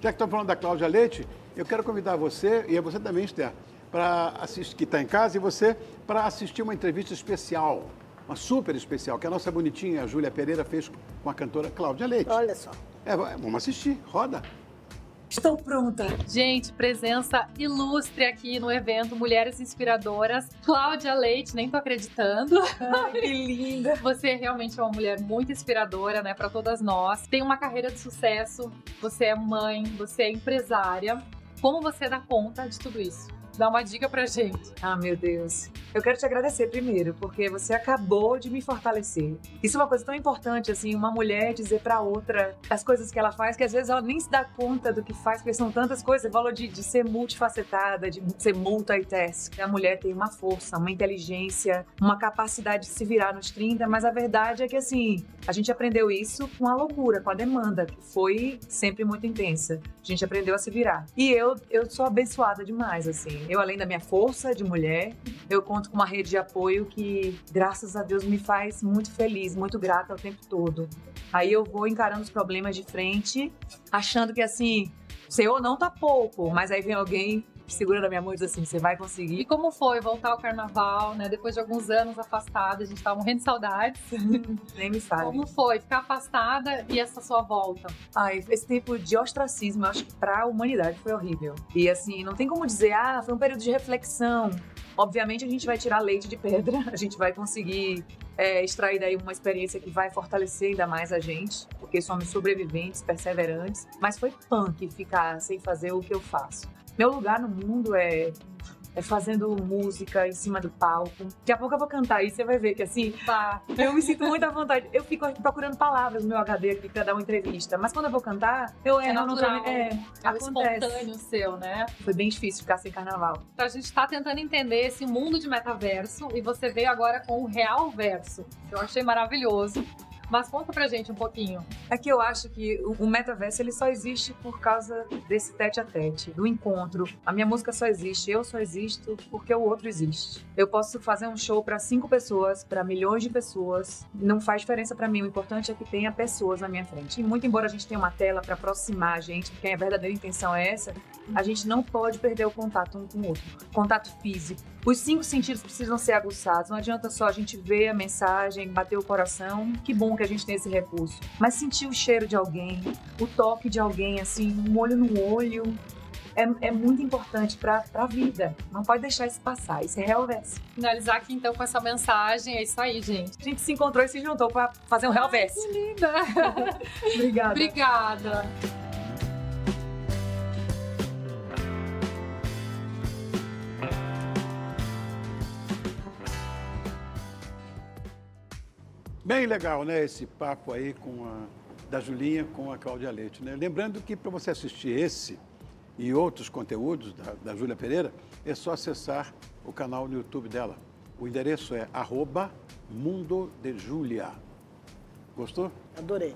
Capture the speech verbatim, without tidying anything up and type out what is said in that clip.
Já que estamos falando da Claudia Leitte, eu quero convidar você, e a você também, Esther, para assistir, que está em casa, e você, para assistir uma entrevista especial, uma super especial, que a nossa bonitinha, a Júlia Pereira, fez com a cantora Claudia Leitte. Olha só. É, vamos assistir, roda. Estou pronta. Gente, presença ilustre aqui no evento Mulheres Inspiradoras. Claudia Leitte, nem tô acreditando. Ai, que linda. Você realmente é uma mulher muito inspiradora, né, para todas nós. Tem uma carreira de sucesso, você é mãe, você é empresária. Como você dá conta de tudo isso? Dá uma dica pra gente. Ah, meu Deus. Eu quero te agradecer primeiro, porque você acabou de me fortalecer. Isso é uma coisa tão importante, assim, uma mulher dizer pra outra as coisas que ela faz, que às vezes ela nem se dá conta do que faz, porque são tantas coisas. Você falou de, de ser multifacetada, de ser multitask. A mulher tem uma força, uma inteligência, uma capacidade de se virar nos trinta, mas a verdade é que, assim, a gente aprendeu isso com a loucura, com a demanda, que foi sempre muito intensa. A gente aprendeu a se virar. E eu, eu sou abençoada demais, assim. Eu, além da minha força de mulher, eu conto com uma rede de apoio que, graças a Deus, me faz muito feliz, muito grata o tempo todo. Aí eu vou encarando os problemas de frente, achando que, assim, sei ou não, tá pouco. Mas aí vem alguém segurando a minha mão e diz assim, você vai conseguir. E como foi voltar ao carnaval, né? Depois de alguns anos afastada, a gente tava morrendo de saudades. Nem me fale. Como foi ficar afastada e essa sua volta? Ai, esse tempo de ostracismo, eu acho que pra humanidade foi horrível. E assim, não tem como dizer, ah, foi um período de reflexão. Obviamente a gente vai tirar leite de pedra, a gente vai conseguir é, extrair daí uma experiência que vai fortalecer ainda mais a gente, porque somos sobreviventes, perseverantes. Mas foi punk ficar sem fazer o que eu faço. Meu lugar no mundo é, é fazendo música em cima do palco. Daqui a pouco eu vou cantar e você vai ver que assim, pá, eu me sinto muito à vontade. Eu fico procurando palavras no meu H D aqui pra dar uma entrevista. Mas quando eu vou cantar, eu é, não, natural, não tô, é, é acontece. Espontâneo seu, né? Foi bem difícil ficar sem carnaval. Então a gente tá tentando entender esse mundo de metaverso e você veio agora com o real verso. Eu achei maravilhoso. Mas conta pra gente um pouquinho. É que eu acho que o metaverso ele só existe por causa desse tete-a-tete, do encontro. A minha música só existe, eu só existo porque o outro existe. Eu posso fazer um show pra cinco pessoas, pra milhões de pessoas. Não faz diferença pra mim, o importante é que tenha pessoas na minha frente. E muito embora a gente tenha uma tela pra aproximar a gente, porque a verdadeira intenção é essa, a gente não pode perder o contato um com o outro. Contato físico. Os cinco sentidos precisam ser aguçados. Não adianta só a gente ver a mensagem, bater o coração. Que bom que a gente tem esse recurso. Mas sentir o cheiro de alguém, o toque de alguém, assim, um olho no olho, é, é muito importante para a vida. Não pode deixar isso passar. Isso é real verso. Finalizar aqui, então, com essa mensagem. É isso aí, gente. A gente se encontrou e se juntou para fazer um real verso. Que linda! Obrigada. Obrigada. Bem legal, né, esse papo aí com a, da Julinha com a Claudia Leitte, né? Lembrando que para você assistir esse e outros conteúdos da, da Júlia Pereira, é só acessar o canal no YouTube dela. O endereço é arroba mundo de Júlia. Gostou? Adorei.